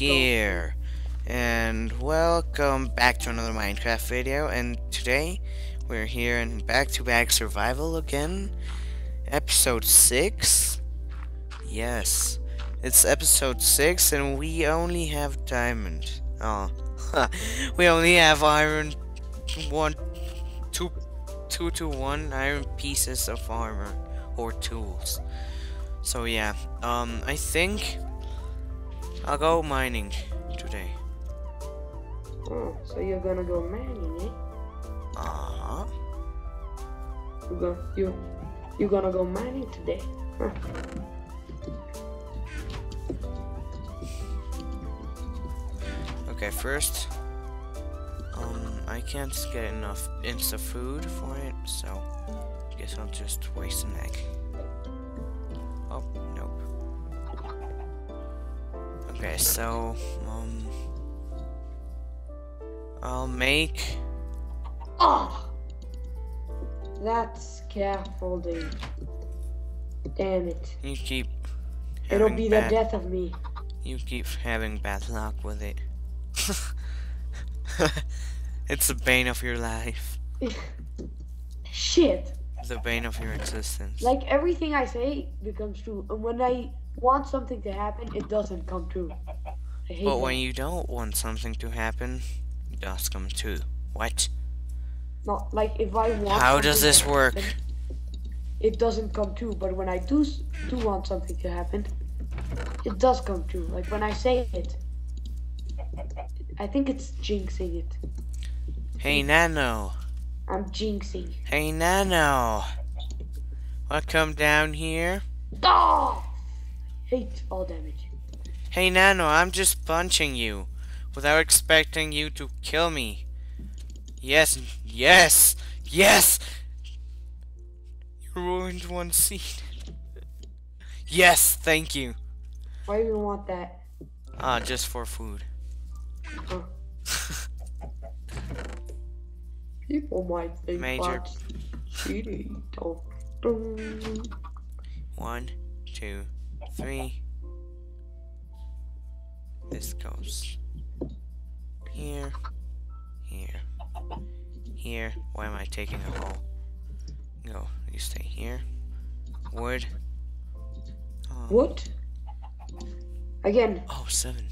Here, and welcome back to another Minecraft video. And today we're here in back-to-back survival again, episode 6. Yes, it's episode 6, and we only have diamond. Oh, we only have iron. 2 to 1 iron pieces of armor or tools. So yeah, I think I'll go mining today. Oh, so you're gonna go mining, eh? Uh-huh. You're gonna go mining today, huh? Okay, first, I can't get enough insta food for it, so I guess I'll just waste an egg. Oh, nope. Okay, so, I'll make... Oh! That's scaffolding. Damn it. You keep... It'll be the death of me. You keep having bad luck with it. It's the bane of your life. Shit. The bane of your existence. Like, everything I say becomes true, and when I want something to happen, it doesn't come true. I hate when you don't want something to happen, it does come true. What? No, like, if I want... How does this work? It doesn't come true, but when I do want something to happen, it does come true. Like, when I say it, I think it's jinxing it. Hey, Nano. I'm jinxing. Hey, Nano. Wanna come down here? Oh! Hate all damage. Hey, Nano, I'm just punching you without expecting you to kill me. Yes, yes, yes! You ruined one seed. Yes, thank you. Why do you want that? Ah, just for food. Oh. People might think that's cheating. 1, 2, 3. This goes here, here, here. Why am I taking a hole? No, you stay here. Wood. What? Again. Oh, 7.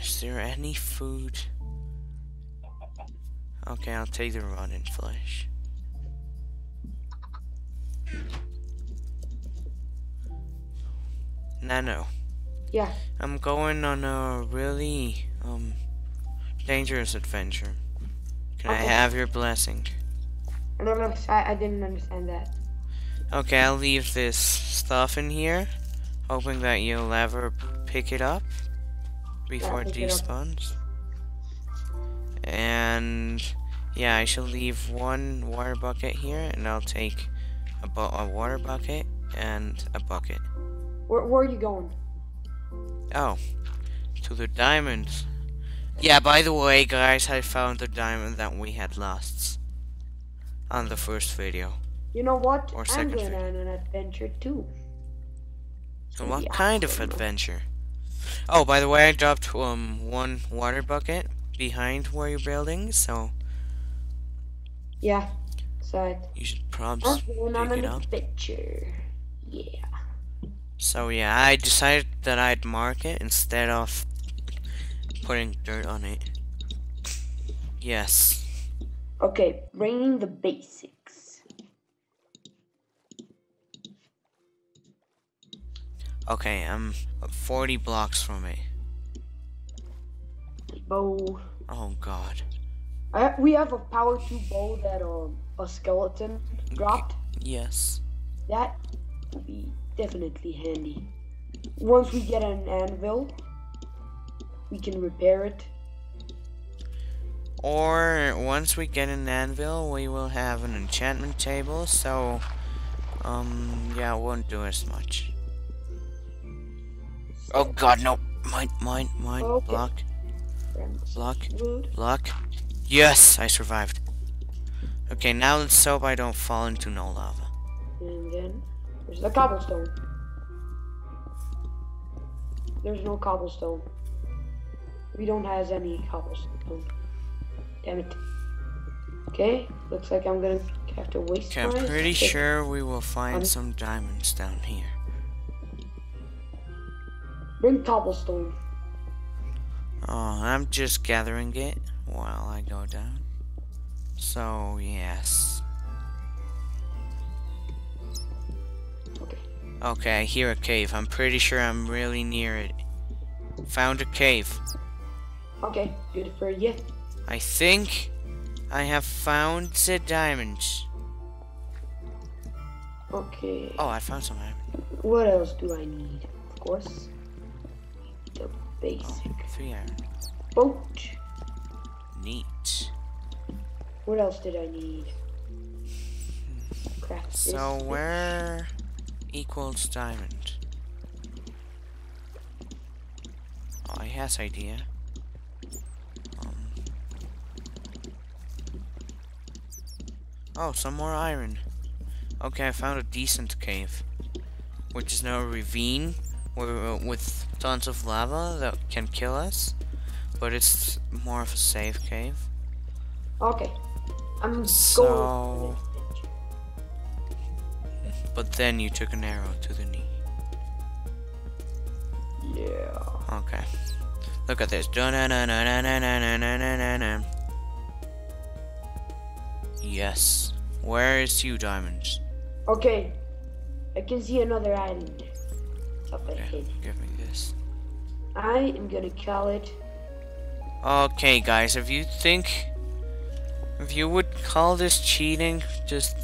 Is there any food? Okay, I'll take the rotten flesh. Nano. Yeah. I'm going on a really dangerous adventure. Can I have your blessing? No, I didn't understand that. Okay, I'll leave this stuff in here, hoping that you'll ever pick it up before it despawns. And yeah, I shall leave one water bucket here, and I'll take a water bucket and a bucket. Where are you going? Oh, to the diamonds. Yeah, by the way, guys, I found the diamond that we had lost on the first video. You know what? Or I'm going on an adventure too. And what kind of adventure? Oh, by the way, I dropped one water bucket behind where you're building, so yeah, so you should probably pick it up. Picture. Yeah. So yeah, I decided that I'd mark it instead of putting dirt on it. Yes. Okay, bringing the basics. Okay, I'm 40 blocks from it. Bow. Oh god. We have a power 2 bow that a skeleton dropped. Yes. That will be definitely handy. Once we get an anvil, we can repair it. Or once we get an anvil, we will have an enchantment table, so yeah, it won't do as much. Oh god, no. Mine. Okay. Block. Block. Yes, I survived. Okay, now let's hope I don't fall into no lava. And then there's the cobblestone. There's no cobblestone. We don't have any cobblestone. Damn it. Okay, looks like I'm gonna have to waste time. Okay, I'm pretty sure we will find some diamonds down here. Bring cobblestone. Oh, I'm just gathering it while I go down. So, yes. Okay. Okay, I hear a cave. I'm pretty sure I'm really near it. Found a cave. Okay, good for you. I think I have found the diamonds. Okay. Oh, I found some iron. What else do I need? Of course, the basic. Oh, 3 iron. Boat. Neat. What else did I need? Craft this. So where equals diamond? Oh, I has idea. Oh, some more iron. Okay, I found a decent cave, which is now a ravine with tons of lava that can kill us, but it's more of a safe cave. Okay, I'm going. But then you took an arrow to the knee. Yeah. Okay. Look at this. Yes. Where is you, diamonds? Okay. I can see another island up ahead. Give me this. I am gonna call it. Okay, guys. If you think, if you would call this cheating, just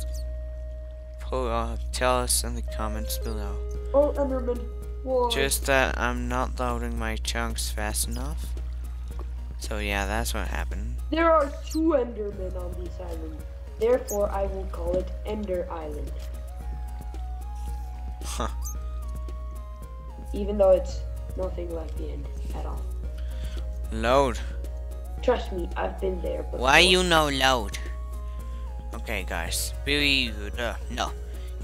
tell us in the comments below. Oh, Enderman. Whoa. Just that I'm not loading my chunks fast enough. So yeah, that's what happened. There are 2 Endermen on this island. Therefore, I will call it Ender Island. Huh. Even though it's nothing like the end at all. Load. Trust me, I've been there before. Why you no load? Okay, guys. Really, no.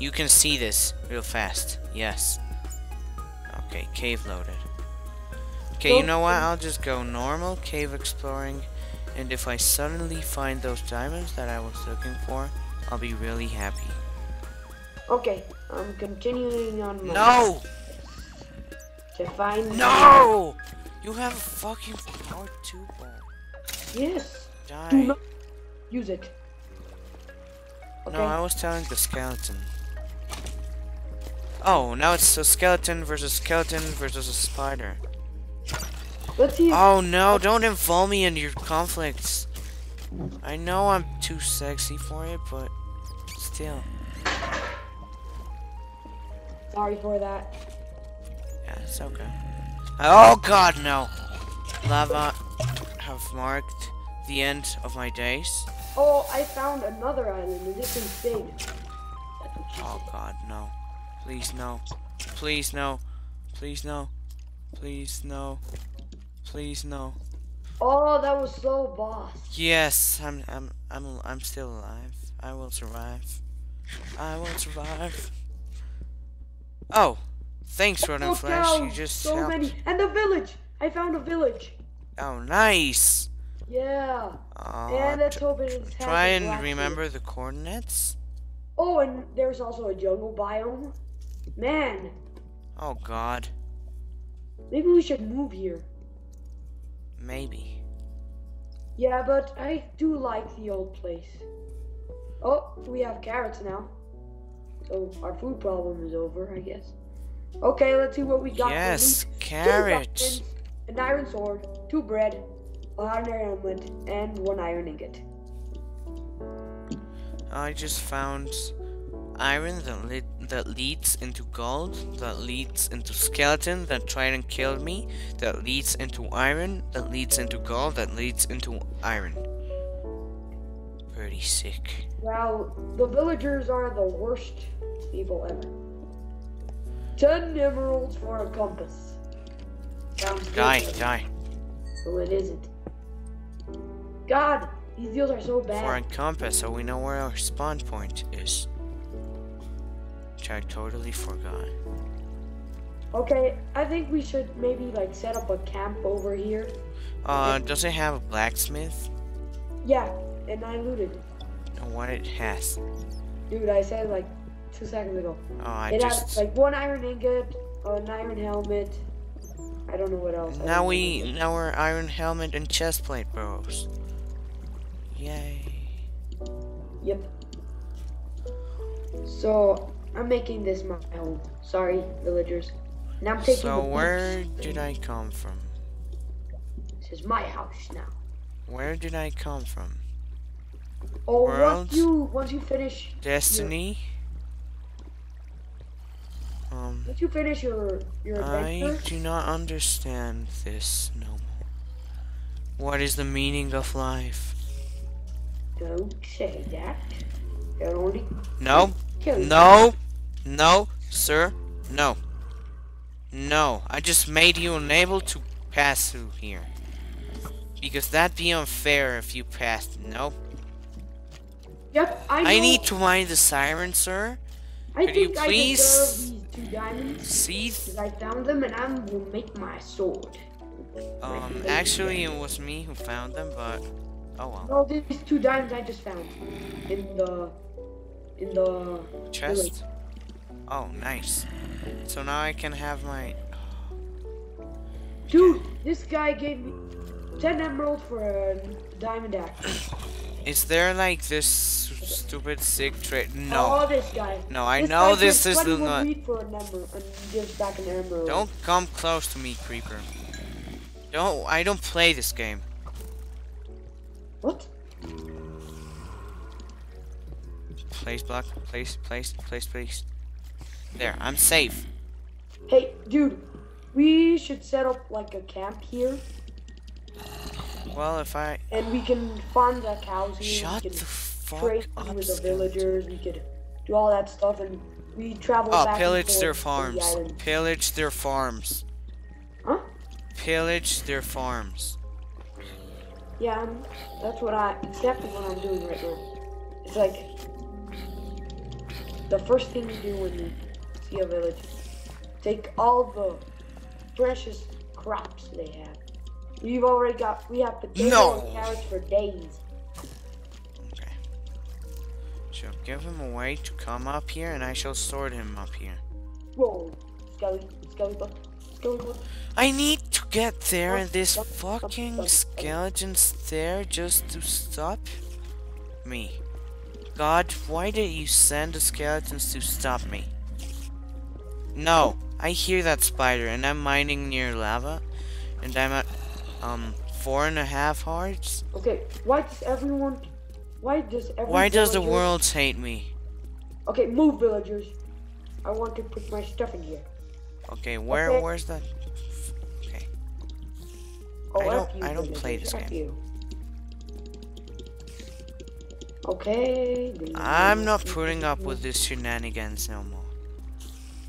You can see this real fast. Yes. Okay, cave loaded. Okay, you know what? I'll just go normal cave exploring. And if I suddenly find those diamonds that I was looking for, I'll be really happy. Okay, I'm continuing on my... No! To find... No! You have a fucking R2 ball. Yes. Die. Do not use it. Okay. No, I was telling the skeleton. Oh, now it's a skeleton versus a spider. Let's see. Oh no, don't involve me in your conflicts. I know I'm too sexy for it, but still. Sorry for that. Yeah, it's okay. Oh god, no! Lava have marked the end of my days. Oh, I found another island. Is this insane? Oh god, no. Please, no. Please, no. Please, no. Please, no. Please no. Oh, that was so boss. Yes, I'm still alive. I will survive. I will survive. Oh, thanks, Running Flash. Cows. You just so helped. Many and the village. I found a village. Oh, nice. Yeah. And let's hope it is. Try and remember the coordinates. Oh, and there's also a jungle biome. Man. Oh God. Maybe we should move here. Maybe. Yeah, but I do like the old place. Oh, we have carrots now. So our food problem is over, I guess. Okay, let's see what we got. Yes, carrots. 2 weapons, an iron sword, 2 bread, an iron helmet, and 1 iron ingot. I just found iron that leads into gold, that leads into skeleton, that tried and killed me, that leads into iron, that leads into gold, that leads into iron. Pretty sick. Wow, the villagers are the worst people ever. 10 emeralds for a compass. Sounds die. Well, it isn't. God, these deals are so bad. For a compass, so we know where our spawn point is. I totally forgot. Okay, I think we should maybe like set up a camp over here. Does it have a blacksmith? Yeah, and I looted. And what it has? Dude, I said like 2 seconds ago. Oh, it just has like one iron ingot, an iron helmet. I don't know what else. Now we're iron helmet and chest plate bros. Yay. Yep. So I'm making this my home. Sorry, villagers. Now I'm taking. So where did I come from? This is my house now. Where did I come from? Oh, once you finish Destiny. Your, once you finish your adventure. I do not understand this no more. What is the meaning of life? Don't say that. No. No. No, sir. No. No. I just made you unable to pass through here. Because that'd be unfair if you passed. Nope. Yep, I need to mine the siren, sir. Could you please I deserve these 2 diamonds. See? I found them and I will make my sword. Actually, it was me who found them, but oh well. Well, these 2 diamonds I just found in the chest. Oh, nice. So now I can have my. Dude, this guy gave me 10 emeralds for a diamond axe. Is there like this stupid sick trade? No. Oh, this guy. No, I know this is the not. Don't come close to me, creeper. Don't. I don't play this game. What? Place block. Place. There. I'm safe. Hey, dude. We should set up like a camp here. Well, if I and we can farm the cows here. Shut the fuck up, Scout. With the villagers, we could do all that stuff, and we travel back. Oh, pillage their farms. Pillage their farms. Huh? Pillage their farms. Yeah, that's what I'm doing right now. It's like the first thing you do when you see a village: take all the precious crops they have. We've already got, we have potatoes and carrots for days. Okay. So give him a way to come up here and I shall sword him up here. Whoa. Skelly buck. I need to get there and this fucking skeleton's there just to stop me. God, why did you send the skeletons to stop me? No. I hear that spider and I'm mining near lava and I'm at 4.5 hearts. Okay, why does the world hate me? Okay, move, villagers. I want to put my stuff in here. Okay, where's that? Okay. Oh, I don't play this game. Okay. I'm not putting up with this shenanigans no more.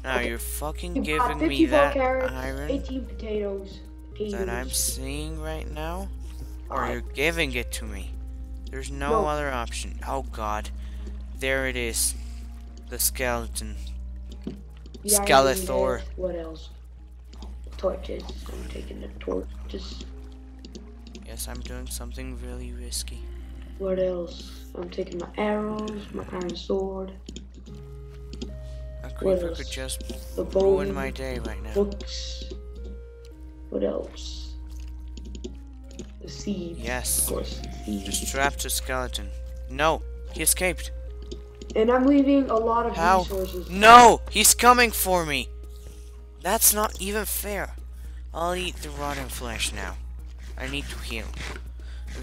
Now you're fucking giving me that carrots, iron. 18 potatoes. That I'm seeing right now, or you're giving it to me. There's no other option. Oh God, there it is, the skeleton. Yeah, Skeletor. What else? Torches. I'm taking the torches. Yes, I'm doing something really risky. What else? I'm taking my arrows, my iron sword. A creeper could just ruin my day right now. Books. What else? The seeds. Yes. Of course. Just trapped a skeleton. No, he escaped. And I'm leaving a lot of resources. No, he's coming for me. That's not even fair. I'll eat the rotten flesh now. I need to heal.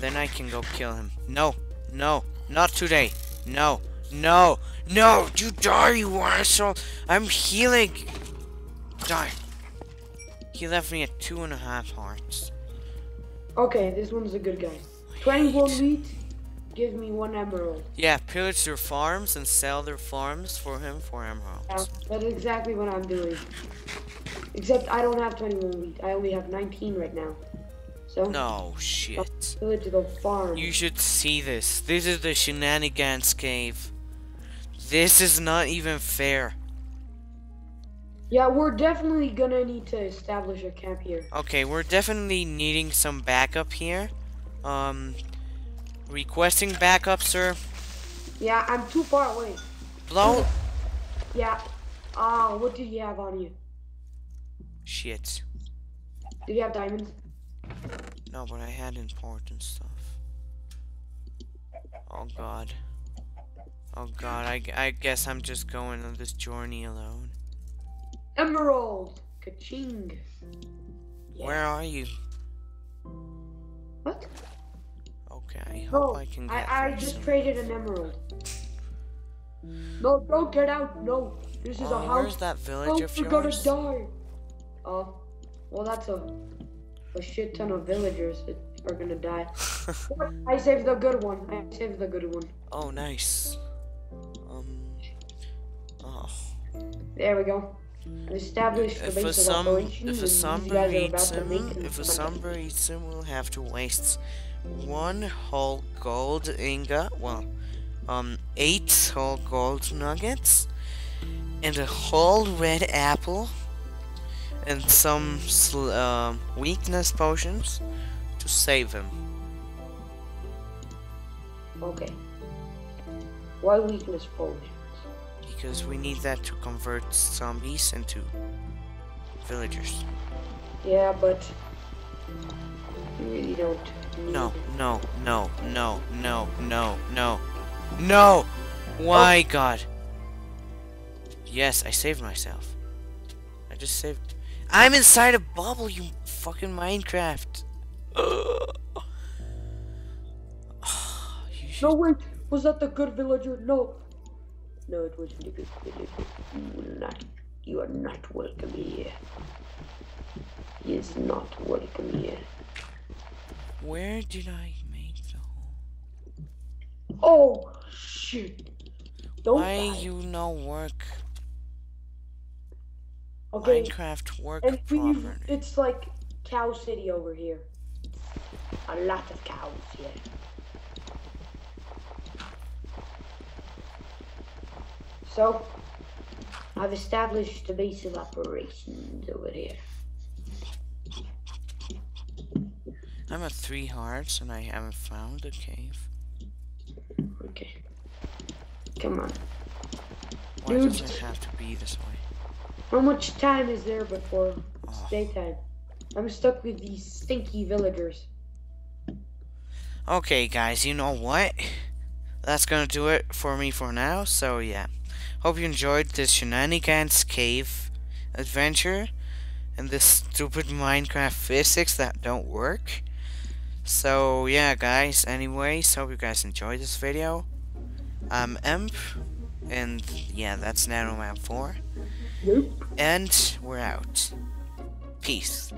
Then I can go kill him. No, not today. No, you die, you asshole. I'm healing. Die. He left me at 2.5 hearts. Okay, this one's a good guy. 21 wheat, give me 1 emerald. Yeah, pillage their farms and sell their farms for him for emeralds. Yeah, that's exactly what I'm doing. Except I don't have 21 wheat. I only have 19 right now. So. No shit. Pillage the farm. You should see this. This is the Shenanigans Cave. This is not even fair. Yeah, we're definitely gonna need to establish a camp here. Okay, we're definitely needing some backup here. Requesting backup, sir. Yeah, I'm too far away. Blow? Yeah. What do you have on you? Shit. Do you have diamonds? No, but I had important stuff. Oh god. Oh god, I guess I'm just going on this journey alone. Emerald! Ka-ching! Yeah. Where are you? What? Okay, I just traded an emerald. No, don't get out, no! This is a house! Where's that village of yours? You're gonna die! Oh, well that's a shit ton of villagers that are gonna die. I saved the good one, I saved the good one. Oh, nice. Oh. There we go. Established the base of operations. If a somber eats him, we'll have to waste one whole gold ingot, well, 8 whole gold nuggets, and a whole red apple, and some weakness potions to save him. Okay. Why weakness potions? Because we need that to convert zombies into villagers. Yeah, but you really don't. No. Why, oh. God? Yes, I saved myself. I just saved. I'm inside a bubble, you fucking Minecraft. You should... No, wait. Was that the good villager? No. No, it wasn't a good villager. You are not welcome here. He is not welcome here. Where did I make the hole? Oh, shit. Don't die. You no work? Okay. Minecraft work properly. It's like Cow City over here. A lot of cows here. So, I've established the base of operations over here. I'm at 3 hearts and I haven't found a cave. Okay. Come on. Why does it have to be this way? How much time is there before it's daytime? I'm stuck with these stinky villagers. Okay, guys, you know what? That's gonna do it for me for now, so yeah. Hope you enjoyed this Shenanigans Cave adventure and this stupid Minecraft physics that don't work. So yeah, guys, anyways, hope you guys enjoyed this video. I'm Emp, and yeah, that's NanoMap4. Yep. And we're out. Peace.